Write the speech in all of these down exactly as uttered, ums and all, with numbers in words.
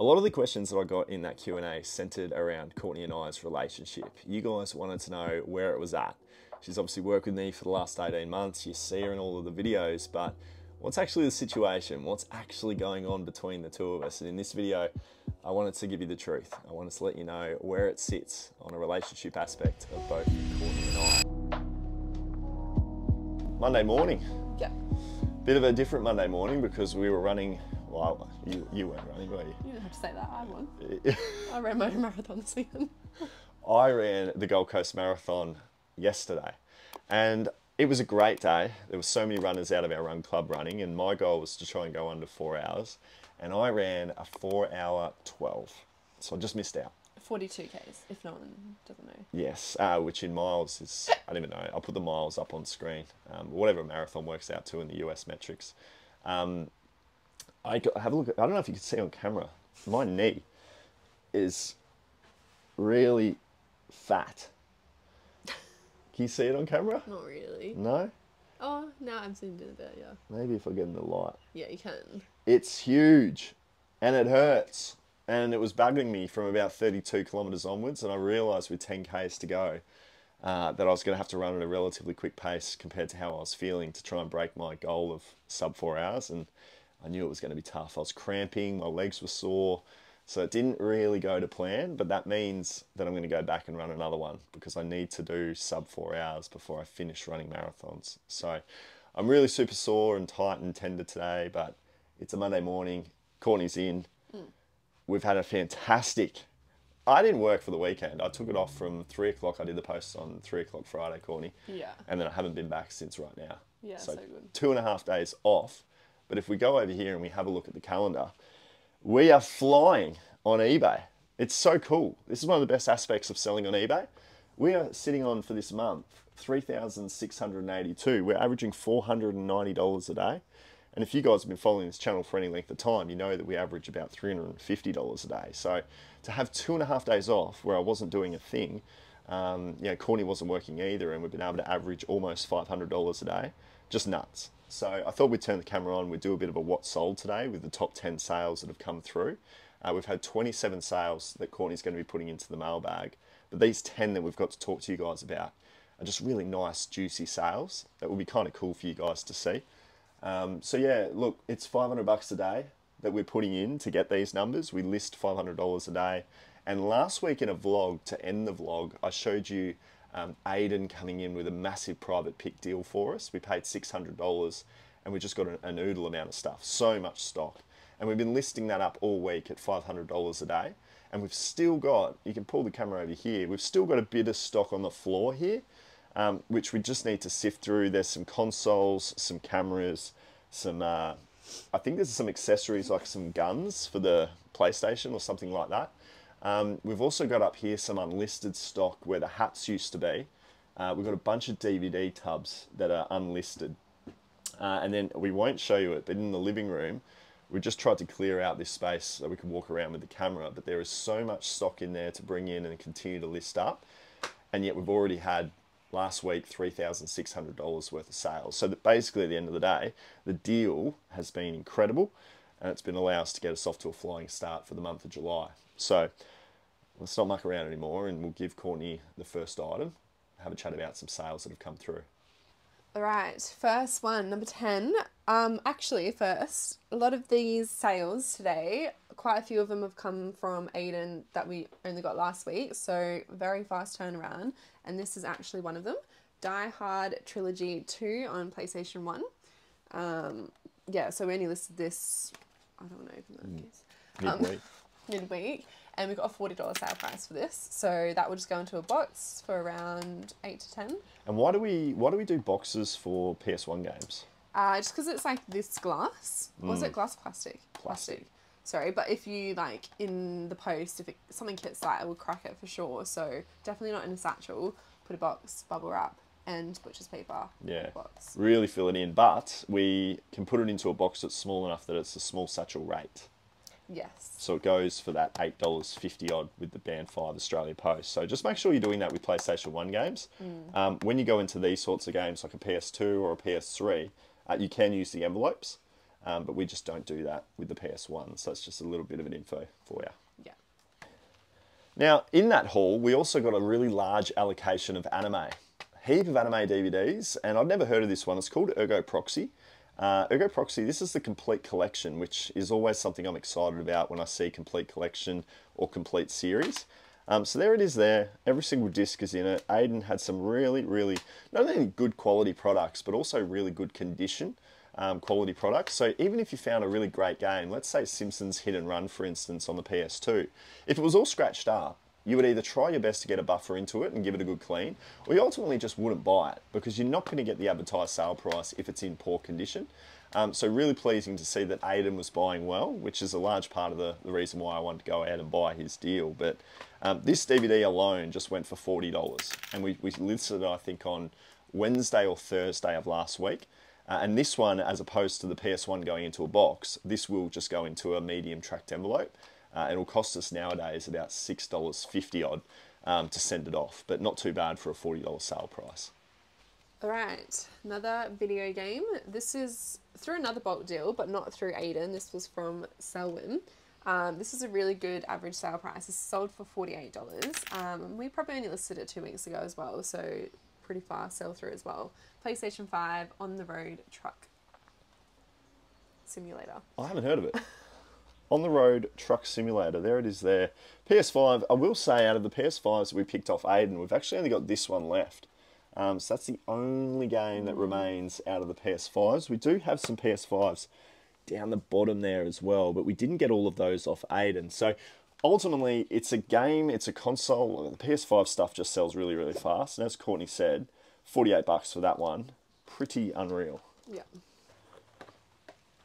A lot of the questions that I got in that Q and A centered around Courtney and I's relationship. You guys wanted to know where it was at. She's obviously worked with me for the last eighteen months. You see her in all of the videos, but what's actually the situation? What's actually going on between the two of us? And in this video, I wanted to give you the truth. I wanted to let you know where it sits on a relationship aspect of both Courtney and I. Monday morning. Yeah. Bit of a different Monday morning because we were running. Well, you, you weren't running, were you? You didn't have to say that, I won. I ran my own marathon this weekend. I ran the Gold Coast Marathon yesterday, and it was a great day. There were so many runners out of our run club running, and my goal was to try and go under four hours, and I ran a four hour twelve, so I just missed out. forty-two Ks, if no one doesn't know. Yes, uh, which in miles is, I don't even know, I'll put the miles up on screen, um, whatever a marathon works out to in the U S metrics. Um, I got, have a look at, I don't know if you can see on camera, my knee is really fat. Can you see it on camera? Not really. No? Oh, no, I'm seeing it a bit, yeah. Maybe if I get in the light. Yeah, you can. It's huge, and it hurts, and it was bugging me from about thirty-two kilometres onwards, and I realised with ten Ks to go uh, that I was going to have to run at a relatively quick pace compared to how I was feeling to try and break my goal of sub four hours, and I knew it was going to be tough. I was cramping, my legs were sore, so it didn't really go to plan, but that means that I'm going to go back and run another one because I need to do sub four hours before I finish running marathons. So I'm really super sore and tight and tender today, but it's a Monday morning, Courtney's in. Mm. We've had a fantastic, I didn't work for the weekend. I took it off from three o'clock. I did the post on three o'clock Friday, Courtney. Yeah. And then I haven't been back since right now. Yeah, so, so good. Two and a half days off. But if we go over here and we have a look at the calendar, we are flying on eBay. It's so cool. This is one of the best aspects of selling on eBay. We are sitting on, for this month, three thousand six hundred eighty-two. We're averaging four hundred ninety dollars a day. And if you guys have been following this channel for any length of time, you know that we average about three hundred fifty dollars a day. So to have two and a half days off where I wasn't doing a thing, um, you know, Courtney wasn't working either, and we've been able to average almost five hundred dollars a day, just nuts. So I thought we'd turn the camera on, we'd do a bit of a what sold today with the top ten sales that have come through. Uh, we've had twenty-seven sales that Courtney's going to be putting into the mailbag, but these ten that we've got to talk to you guys about are just really nice, juicy sales that will be kind of cool for you guys to see. Um, so yeah, look, it's five hundred bucks a day that we're putting in to get these numbers. We list five hundred dollars a day. And last week in a vlog, to end the vlog, I showed you Um, Aiden coming in with a massive private pick deal for us. We paid six hundred dollars and we just got a, a noodle amount of stuff, so much stock. And we've been listing that up all week at five hundred dollars a day. And we've still got, you can pull the camera over here, we've still got a bit of stock on the floor here, um, which we just need to sift through. There's some consoles, some cameras, some, uh, I think there's some accessories like some guns for the PlayStation or something like that. Um, we've also got up here some unlisted stock where the hats used to be. Uh, we've got a bunch of D V D tubs that are unlisted. Uh, and then we won't show you it, but in the living room, we just tried to clear out this space so we could walk around with the camera, but there is so much stock in there to bring in and continue to list up. And yet we've already had last week three thousand six hundred dollars worth of sales. So that basically at the end of the day, the deal has been incredible and it's been allowed us to get us off to a flying start for the month of July. So let's not muck around anymore and we'll give Courtney the first item, have a chat about some sales that have come through. All right, first one, number ten. Um, actually, first, a lot of these sales today, quite a few of them have come from Aiden that we only got last week, so very fast turnaround. And this is actually one of them, Die Hard Trilogy two on PlayStation one. Um, yeah, so we only listed this, I don't know if that case. Midweek. Um, midweek, and we got a forty dollar sale price for this, so that will just go into a box for around eight to ten. And why do we why do we do boxes for P S one games? Uh, just because it's like this glass, mm. was it glass plastic? plastic? Plastic. Sorry, but if you like in the post, if it, something hits that, it will crack it for sure, so definitely not in a satchel, put a box, bubble wrap, and butcher's paper. Yeah, box. Really fill it in, but we can put it into a box that's small enough that it's a small satchel rate. Yes. So it goes for that eight dollars fifty odd with the Band five Australia Post. So just make sure you're doing that with PlayStation one games. Mm. Um, when you go into these sorts of games, like a P S two or a P S three, uh, you can use the envelopes. um, but we just don't do that with the P S one, so it's just a little bit of an info for you. Yeah. Now, in that haul, we also got a really large allocation of anime. Heap of anime D V Ds, and I've never heard of this one. It's called Ergo Proxy. Uh, Ergo Proxy, this is the complete collection, which is always something I'm excited about when I see complete collection or complete series. Um, so there it is there. Every single disc is in it. Aiden had some really, really, not only good quality products, but also really good condition um, quality products. So even if you found a really great game, let's say Simpsons Hit and Run, for instance, on the P S two, if it was all scratched up, you would either try your best to get a buffer into it and give it a good clean, or you ultimately just wouldn't buy it because you're not going to get the advertised sale price if it's in poor condition. Um, so really pleasing to see that Aiden was buying well, which is a large part of the, the reason why I wanted to go out and buy his deal. But um, this D V D alone just went for forty dollars, and we, we listed it, I think, on Wednesday or Thursday of last week. Uh, and this one, as opposed to the P S one going into a box, this will just go into a medium tracked envelope. Uh, it'll cost us nowadays about six dollars fifty odd um, to send it off, but not too bad for a forty dollar sale price. All right, another video game. This is through another bulk deal, but not through Aiden. This was from Selwyn. Um, this is a really good average sale price. It's sold for forty-eight dollars. Um, we probably only listed it two weeks ago as well, so pretty fast sell through as well. PlayStation five On the Road Truck Simulator. I haven't heard of it. On the Road Truck Simulator, there it is there. P S five, I will say out of the P S fives that we picked off Aiden, we've actually only got this one left. Um, so that's the only game that remains out of the P S fives. We do have some P S fives down the bottom there as well, but we didn't get all of those off Aiden. So ultimately, it's a game, it's a console. The P S five stuff just sells really, really fast. And as Courtney said, forty-eight bucks for that one. Pretty unreal. Yeah.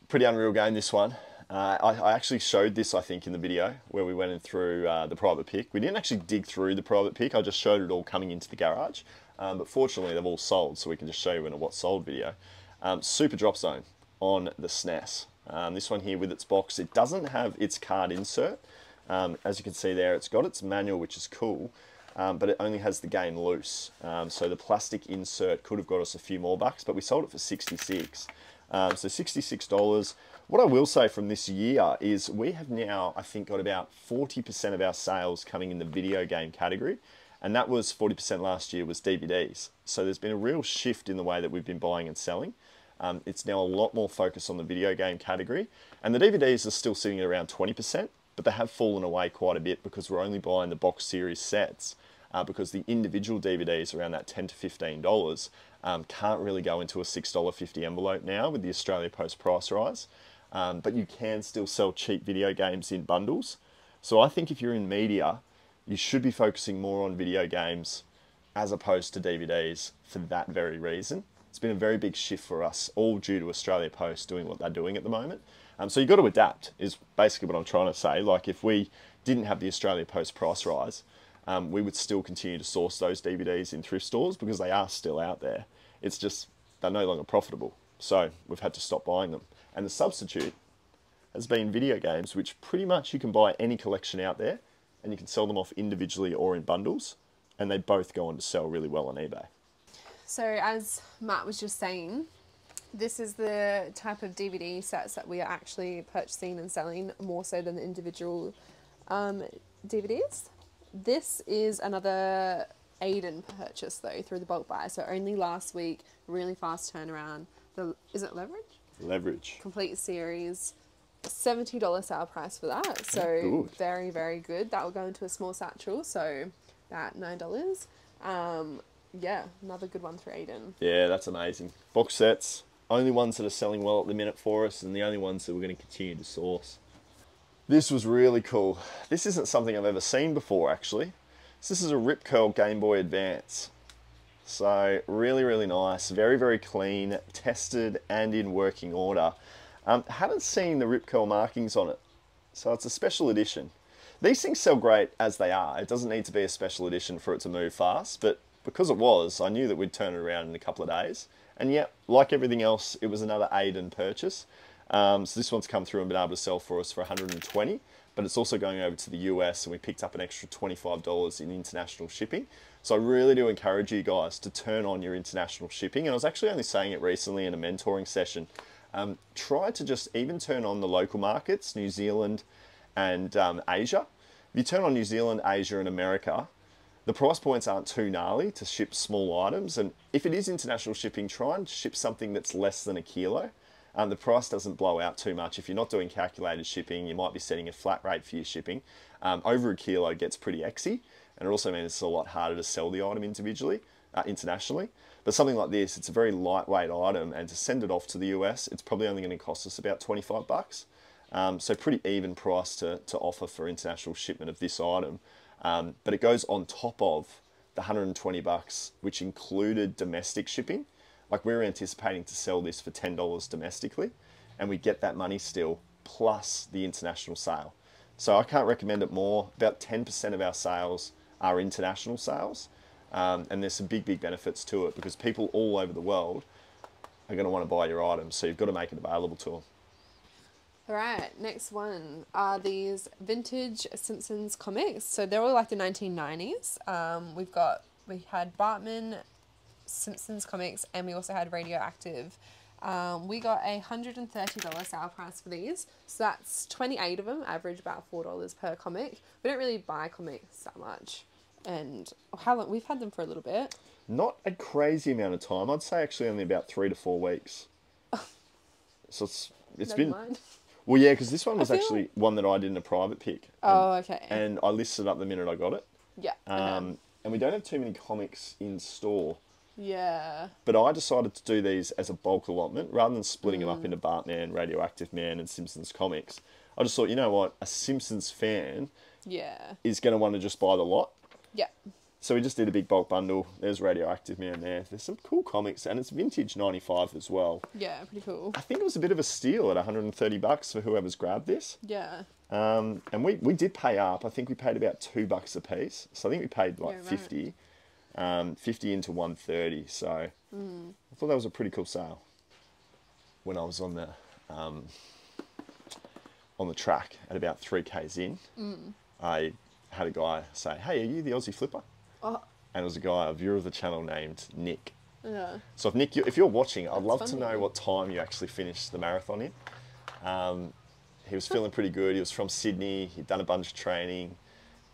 Pretty unreal game, this one. Uh, I, I actually showed this, I think, in the video where we went in through uh, the private pick. We didn't actually dig through the private pick. I just showed it all coming into the garage. Um, but fortunately, they've all sold, so we can just show you in a what sold video. Um, Super Drop Zone on the S N E S. Um, this one here with its box, it doesn't have its card insert. Um, as you can see there, it's got its manual, which is cool, um, but it only has the game loose. Um, so the plastic insert could have got us a few more bucks, but we sold it for sixty-six dollars. Um, so sixty-six dollars. What I will say from this year is we have now, I think, got about forty percent of our sales coming in the video game category, and that was forty percent last year was D V Ds. So there's been a real shift in the way that we've been buying and selling. Um, it's now a lot more focused on the video game category, and the D V Ds are still sitting at around twenty percent, but they have fallen away quite a bit because we're only buying the box series sets. Uh, because the individual D V Ds around that ten to fifteen dollars um, can't really go into a six dollars fifty envelope now with the Australia Post price rise, um, but you can still sell cheap video games in bundles. So I think if you're in media, you should be focusing more on video games as opposed to D V Ds for that very reason. It's been a very big shift for us, all due to Australia Post doing what they're doing at the moment. Um, so you've got to adapt is basically what I'm trying to say. Like if we didn't have the Australia Post price rise, Um, we would still continue to source those D V Ds in thrift stores because they are still out there. It's just they're no longer profitable. So we've had to stop buying them. And the substitute has been video games, which pretty much you can buy any collection out there and you can sell them off individually or in bundles. And they both go on to sell really well on eBay. So as Matt was just saying, this is the type of D V D sets that we are actually purchasing and selling more so than the individual um, D V Ds. This is another Aiden purchase though through the bulk buy. So only last week, really fast turnaround. The is it Leverage? Leverage. Complete series, seventy dollar sale price for that. So good. Very very good. That will go into a small satchel. So that nine dollars. Um, yeah, another good one through Aiden. Yeah, that's amazing. Box sets, only ones that are selling well at the minute for us, and the only ones that we're going to continue to source. This was really cool. This isn't something I've ever seen before, actually. So this is a Rip Curl Game Boy Advance. So really, really nice. Very, very clean, tested and in working order. Um, haven't seen the Rip Curl markings on it. So it's a special edition. These things sell great as they are. It doesn't need to be a special edition for it to move fast, but because it was, I knew that we'd turn it around in a couple of days. And yet, like everything else, it was another Aiden purchase. Um, so this one's come through and been able to sell for us for one hundred and twenty dollars, but it's also going over to the U S and we picked up an extra twenty-five dollars in international shipping. So I really do encourage you guys to turn on your international shipping. And I was actually only saying it recently in a mentoring session Um, try to just even turn on the local markets, New Zealand and um, Asia. If you turn on New Zealand, Asia and America, the price points aren't too gnarly to ship small items. And if it is international shipping, try and ship something that's less than a kilo. Um, the price doesn't blow out too much. If you're not doing calculated shipping, you might be setting a flat rate for your shipping. Um, over a kilo gets pretty exy, and it also means it's a lot harder to sell the item individually, uh, internationally. But something like this, it's a very lightweight item, and to send it off to the U S, it's probably only going to cost us about twenty-five bucks. Um, so pretty even price to, to offer for international shipment of this item. Um, but it goes on top of the one hundred and twenty bucks, which included domestic shipping. Like, we were anticipating to sell this for ten dollars domestically, and we get that money still, plus the international sale. So I can't recommend it more. About ten percent of our sales are international sales, um, and there's some big, big benefits to it because people all over the world are going to want to buy your items, so you've got to make it available to them. All right, next one are these vintage Simpsons comics. So they're all like the nineteen nineties. Um, we've got, we had Bartman, Simpsons comics, and we also had Radioactive. Um, we got a one hundred and thirty dollar sale price for these, so that's twenty-eight of them, average about four dollars per comic. We don't really buy comics that much, and how long, we've had them for a little bit. Not a crazy amount of time, I'd say actually only about three to four weeks. So it's, it's been... Mind. Well, yeah, because this one was actually like... one that I did in a private pick. Oh, and, okay. And I listed up the minute I got it. Yeah. Um, okay. And we don't have too many comics in store. Yeah. But I decided to do these as a bulk allotment rather than splitting mm. them up into Bartman, Radioactive Man, and Simpsons comics. I just thought, you know what, a Simpsons fan yeah. is going to want to just buy the lot. Yeah. So we just did a big bulk bundle. There's Radioactive Man there. There's some cool comics, and it's vintage ninety-five as well. Yeah, pretty cool. I think it was a bit of a steal at one hundred and thirty bucks for whoever's grabbed this. Yeah. Um, and we, we did pay up. I think we paid about two bucks a piece. So I think we paid like yeah, right. fifty. Um, fifty into one thirty, so mm. I thought that was a pretty cool sale when I was on the um, on the track at about three Ks in. Mm. I had a guy say, hey, are you the Aussie Flipper? Oh. And it was a guy, a viewer of the channel named Nick. Yeah. So if Nick, you, if you're watching, That's I'd love funny. to know what time you actually finished the marathon in. Um, he was feeling pretty good, he was from Sydney, he'd done a bunch of training.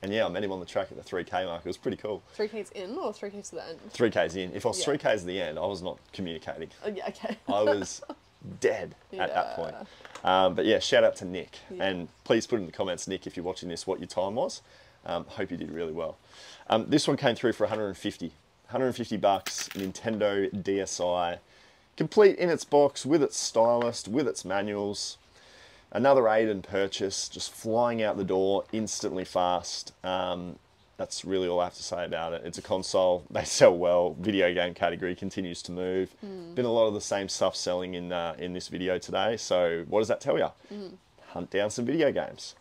And yeah, I met him on the track at the three K mark. It was pretty cool. three Ks in or three Ks to the end? three Ks in. If I was yeah. three Ks to the end, I was not communicating. Oh, yeah, okay. I was dead yeah. at that point. Um, but yeah, shout out to Nick. Yeah. And please put in the comments, Nick, if you're watching this, what your time was. Um, hope you did really well. Um, this one came through for one hundred and fifty. one hundred and fifty bucks, Nintendo D S i. Complete in its box, with its stylus, with its manuals. Another Aiden purchase, just flying out the door, instantly fast. Um, that's really all I have to say about it. It's a console, they sell well, video game category continues to move. Mm. Been a lot of the same stuff selling in, uh, in this video today, so what does that tell you? Mm. Hunt down some video games.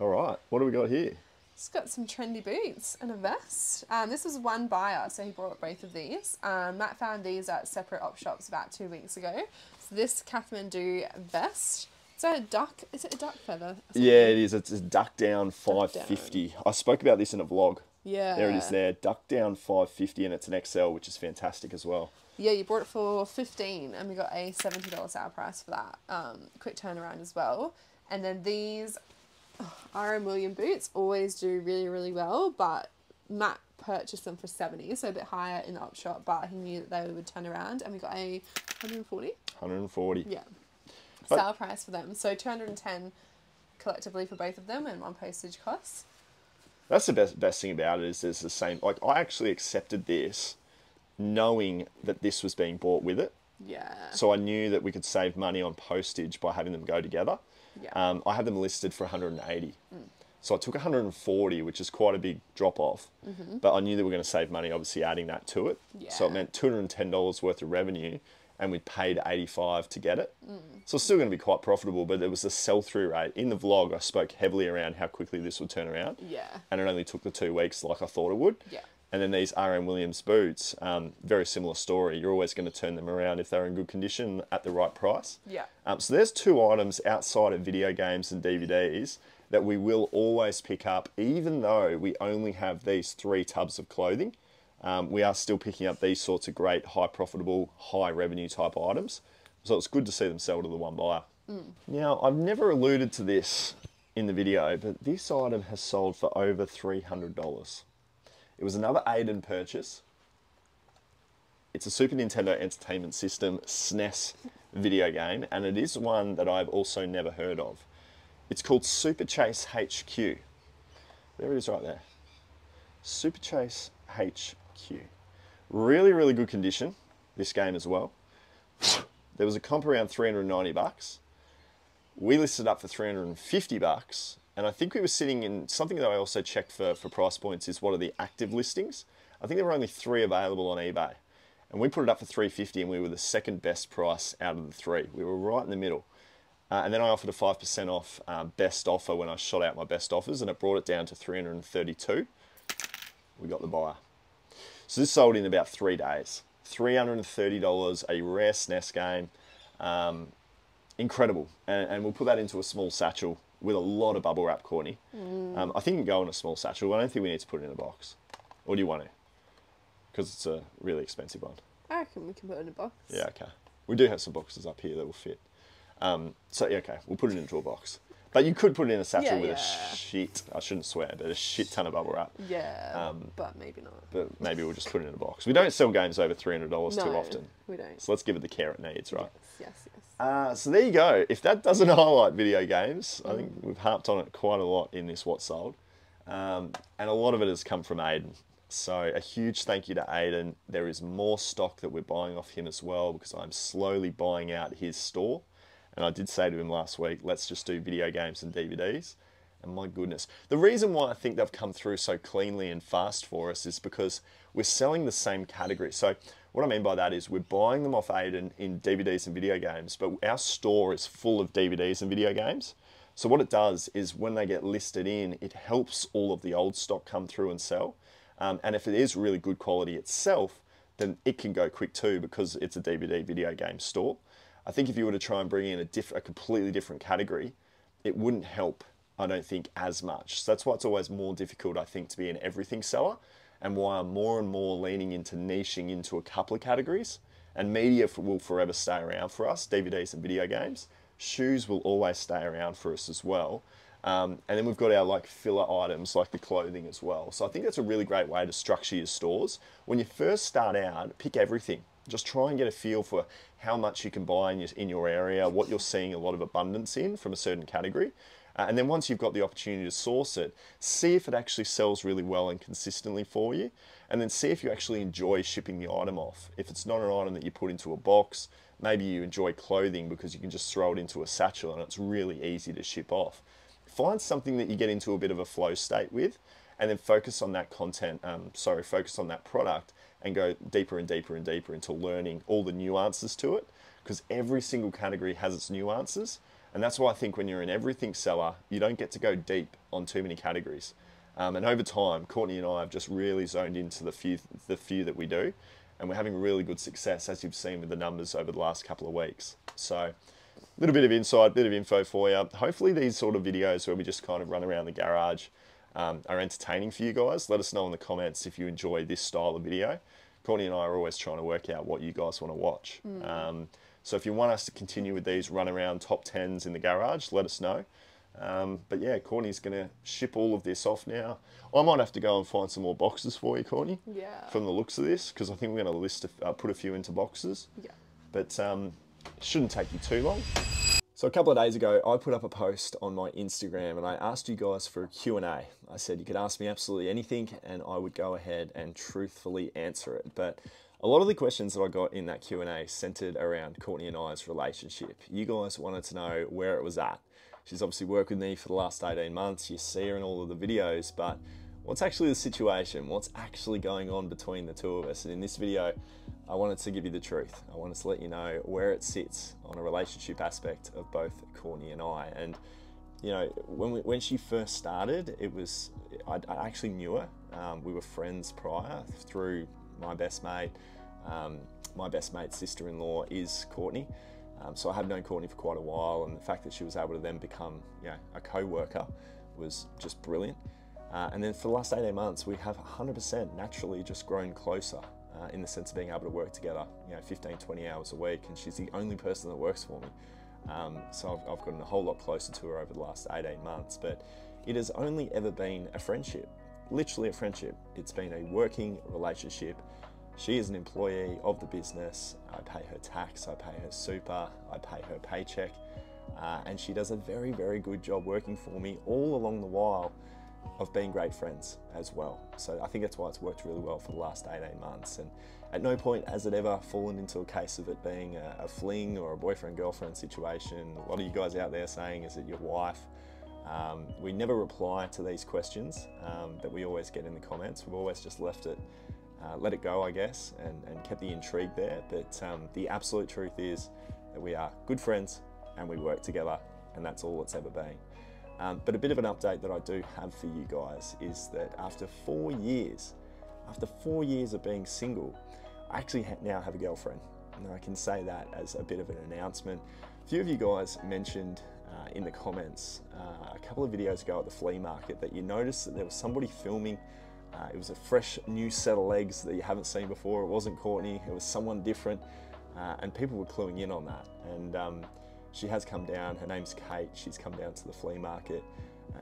All right, what do we got here? It's got some trendy boots and a vest. Um, this was one buyer, so he bought both of these. Um, Matt found these at separate op shops about two weeks ago. So this Kathmandu vest, is that a duck? Is it a duck feather? Yeah, it is. It's a duck down five fifty. Duck down. I spoke about this in a vlog. Yeah. There it is there. Duck down five fifty, and it's an X L, which is fantastic as well. Yeah, you bought it for fifteen dollars, and we got a seventy dollar sale price for that. Um, quick turnaround as well. And then these oh, R M Williams boots always do really, really well, but Matt purchased them for seventy dollars, so a bit higher in the op shop, but he knew that they would turn around, and we got a one hundred and forty dollars. one hundred and forty dollars. Yeah. Sale price for them, so two hundred and ten collectively for both of them, and one postage cost. That's the best best thing about it, is there's the same, like, I actually accepted this knowing that this was being bought with it. Yeah. So I knew that we could save money on postage by having them go together. Yeah. Um, I had them listed for one hundred and eighty. Mm. So I took one hundred and forty, which is quite a big drop off, mm-hmm. but I knew that we were going to save money, obviously adding that to it. Yeah. So it meant two hundred and ten dollars worth of revenue, and we paid eighty-five dollars to get it. Mm. So it's still going to be quite profitable, but it was a sell-through rate. In the vlog, I spoke heavily around how quickly this would turn around. Yeah. And it only took the two weeks like I thought it would. Yeah. And then these R M Williams boots, um, very similar story. You're always going to turn them around if they're in good condition at the right price. Yeah. Um, so there's two items outside of video games and D V Ds that we will always pick up, even though we only have these three tubs of clothing. Um, we are still picking up these sorts of great, high profitable, high revenue type items So it's good to see them sell to the one buyer. Mm. Now, I've never alluded to this in the video, but this item has sold for over three hundred dollars. It was another Aiden purchase. It's a Super Nintendo Entertainment System S N E S video game, and it is one that I've also never heard of. It's called Super Chase H Q. There it is right there. Super Chase H Q. Really, really good condition, this game as well. There was a comp around three hundred ninety bucks. We listed up for three hundred fifty bucks, and I think we were sitting in something that I also checked for, for price points is what are the active listings. I think there were only three available on eBay. And we put it up for three hundred fifty dollars and we were the second best price out of the three. We were right in the middle. Uh, and then I offered a five percent off um, best offer when I shot out my best offers, and it brought it down to three hundred thirty-two dollars. We got the buyer. So this sold in about three days. three hundred thirty dollars, a rare S N E S game. Um, incredible. And, and we'll put that into a small satchel with a lot of bubble wrap, Courtney. Mm. Um, I think it can go in a small satchel. I don't think we need to put it in a box. Or do you want to? Because it's a really expensive one. I reckon we can put it in a box. Yeah, okay. We do have some boxes up here that will fit. Um, so, yeah, okay, we'll put it into a box. But you could put it in a satchel yeah, with yeah. a shit, I shouldn't swear, but a shit ton of bubble wrap. Yeah, um, but maybe not. But maybe we'll just put it in a box. We don't sell games over three hundred dollars no, too often. We don't. So let's give it the care it needs, right? Yes, yes, yes. Uh, so there you go. If that doesn't highlight video games, mm. I think we've harped on it quite a lot in this What Sold. Um, and a lot of it has come from Aiden. So a huge thank you to Aiden. There is more stock that we're buying off him as well, because I'm slowly buying out his store. And I did say to him last week, let's just do video games and D V Ds. And my goodness. The reason why I think they've come through so cleanly and fast for us is because we're selling the same category. So what I mean by that is we're buying them off Aiden in D V Ds and video games, but our store is full of D V Ds and video games. So what it does is when they get listed in, it helps all of the old stock come through and sell. Um, and if it is really good quality itself, then it can go quick too, because it's a D V D video game store. I think if you were to try and bring in a, diff a completely different category, it wouldn't help, I don't think, as much. So that's why it's always more difficult, I think, to be an everything seller, and why I'm more and more leaning into niching into a couple of categories. And media for, will forever stay around for us, D V Ds and video games. Shoes will always stay around for us as well. Um, and then we've got our like filler items like the clothing as well. So I think that's a really great way to structure your stores. When you first start out, pick everything. Just try and get a feel for how much you can buy in your, in your area, what you're seeing a lot of abundance in from a certain category. Uh, and then once you've got the opportunity to source it, see if it actually sells really well and consistently for you. And then see if you actually enjoy shipping the item off. If it's not an item that you put into a box, maybe you enjoy clothing because you can just throw it into a satchel and it's really easy to ship off. Find something that you get into a bit of a flow state with, and then focus on that content, um, sorry, focus on that product, and go deeper and deeper and deeper into learning all the nuances to it, because every single category has its nuances. And that's why I think when you're an everything seller, you don't get to go deep on too many categories. Um, and over time, Courtney and I have just really zoned into the few, the few that we do, and we're having really good success, as you've seen with the numbers over the last couple of weeks. So, a little bit of insight, bit of info for you. Hopefully these sort of videos where we just kind of run around the garage um, are entertaining for you guys. Let us know in the comments if you enjoy this style of video. Courtney and I are always trying to work out what you guys want to watch. Mm. Um, so if you want us to continue with these run around top tens in the garage, let us know. Um, but yeah, Courtney's going to ship all of this off now. I might have to go and find some more boxes for you, Courtney. Yeah. From the looks of this, because I think we're going to list a, uh, put a few into boxes. Yeah. But... Um, it shouldn't take you too long. So a couple of days ago, I put up a post on my Instagram and I asked you guys for a Q and A. I said you could ask me absolutely anything and I would go ahead and truthfully answer it. But a lot of the questions that I got in that Q and A centered around Courtney and I's relationship. You guys wanted to know where it was at. She's obviously worked with me for the last eighteen months. You see her in all of the videos, but what's actually the situation? What's actually going on between the two of us? And in this video, I wanted to give you the truth. I wanted to let you know where it sits on a relationship aspect of both Courtney and I. And, you know, when we, when she first started, it was, I, I actually knew her. Um, we were friends prior through my best mate. Um, my best mate's sister-in-law is Courtney. Um, so I have known Courtney for quite a while. And the fact that she was able to then become, you know, a co-worker was just brilliant. Uh, and then for the last eighteen months, we have one hundred percent naturally just grown closer. uh, in the sense of being able to work together, you know, fifteen, twenty hours a week, and she's the only person that works for me. Um, so I've, I've gotten a whole lot closer to her over the last eighteen months, but it has only ever been a friendship, literally a friendship. It's been a working relationship. She is an employee of the business. I pay her tax, I pay her super, I pay her paycheck, uh, and she does a very, very good job working for me all along the while of being great friends as well. So I think that's why it's worked really well for the last eighteen months. And at no point has it ever fallen into a case of it being a, a fling or a boyfriend-girlfriend situation. A lot of you guys out there saying, is it your wife? Um, we never reply to these questions um, that we always get in the comments. We've always just left it, uh, let it go, I guess, and, and kept the intrigue there. But um, the absolute truth is that we are good friends and we work together, and that's all it's ever been. Um, but a bit of an update that I do have for you guys is that after four years, after four years of being single, I actually ha now have a girlfriend. And I can say that as a bit of an announcement. A few of you guys mentioned uh, in the comments uh, a couple of videos ago at the flea market that you noticed that there was somebody filming. Uh, it was a fresh new set of legs that you haven't seen before. It wasn't Courtney, it was someone different. Uh, and people were cluing in on that. And um, she has come down, her name's Kate, she's come down to the flea market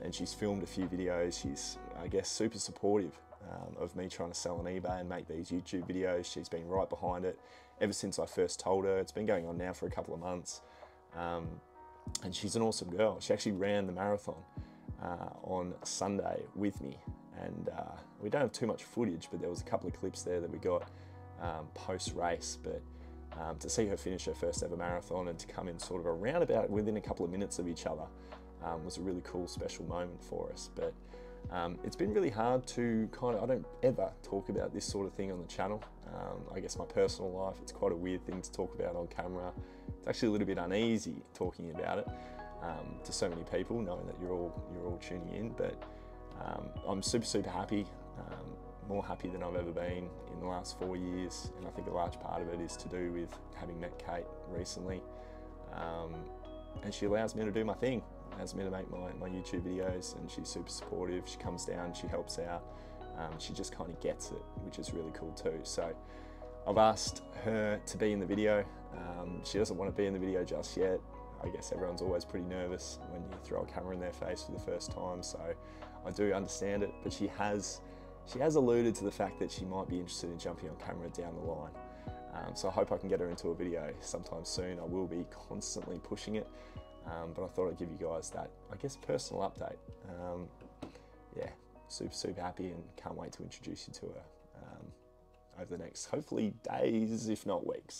and she's filmed a few videos. She's, I guess, super supportive um, of me trying to sell on eBay and make these YouTube videos. She's been right behind it ever since I first told her. It's been going on now for a couple of months. Um, and she's an awesome girl. She actually ran the marathon uh, on Sunday with me. And uh, we don't have too much footage, but there was a couple of clips there that we got um, post-race. But Um, to see her finish her first ever marathon and to come in sort of around about within a couple of minutes of each other um, was a really cool, special moment for us. But um, it's been really hard to kind of, I don't ever talk about this sort of thing on the channel. Um, I guess my personal life, it's quite a weird thing to talk about on camera. It's actually a little bit uneasy talking about it um, to so many people, knowing that you're all, you're all tuning in. But um, I'm super, super happy. Um, more happy than I've ever been in the last four years. And I think a large part of it is to do with having met Kate recently. Um, and she allows me to do my thing, allows me to make my, my YouTube videos, and she's super supportive. She comes down, she helps out. Um, she just kind of gets it, which is really cool too. So I've asked her to be in the video. Um, she doesn't want to be in the video just yet. I guess everyone's always pretty nervous when you throw a camera in their face for the first time. So I do understand it, but she has She has alluded to the fact that she might be interested in jumping on camera down the line. Um, so I hope I can get her into a video sometime soon. I will be constantly pushing it, um, but I thought I'd give you guys that, I guess, personal update. Um, yeah, super, super happy and can't wait to introduce you to her um, over the next, hopefully, days, if not weeks.